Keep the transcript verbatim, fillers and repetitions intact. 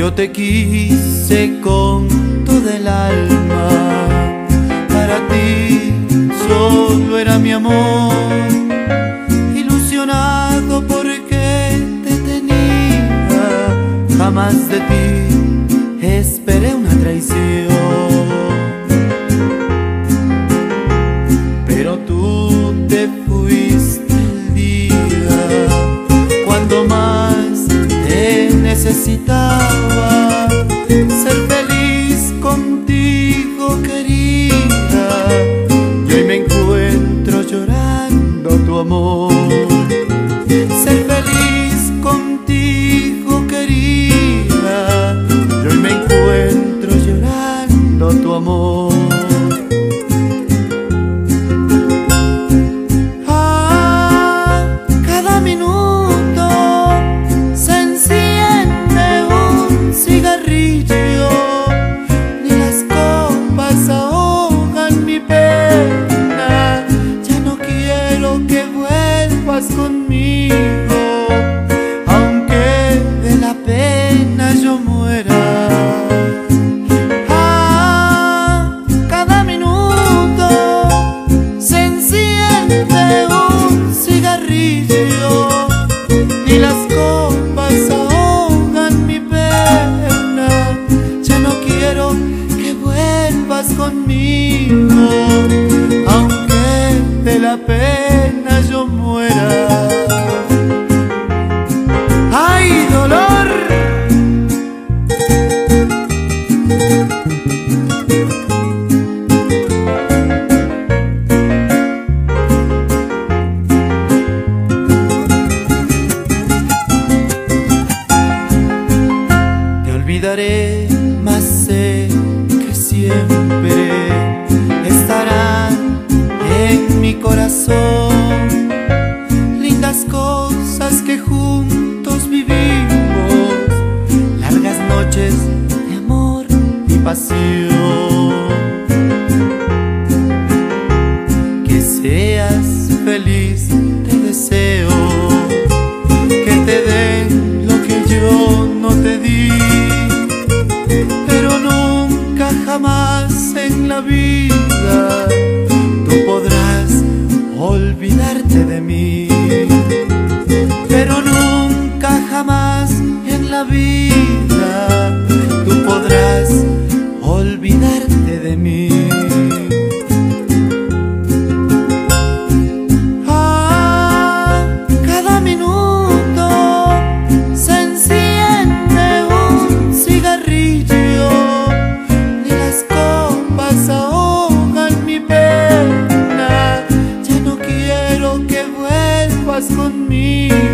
Yo te quise con toda el alma, para ti solo era mi amor, ilusionado porque te tenía, jamás de ti esperé una traición, pero tú te fuiste el día cuando más te necesitaba. Ser feliz contigo querida, y hoy me encuentro llorando tu amor. Ser feliz contigo querida, y hoy me encuentro llorando tu amor. Conmigo, aunque de la pena yo muera. Ah, cada minuto se enciende un cigarrillo y las copas ahogan mi pena. Ya no quiero que vuelvas conmigo, aunque de la pena yo muera. ¡Ay, dolor! Te olvidaré, mas sé que siempre estarán en mi corazón lindas cosas que juntos vivimos, largas noches de amor y pasión. Que seas feliz te deseo, que te den lo que yo no te di, pero nunca jamás en la vida tú podrás olvidarte de mí. Pero nunca jamás en la vida tú podrás olvidarte de mí. Ah, cada minuto se enciende un cigarrillo y las copas ahogan mi pena. Ya no quiero que vuelvas conmigo,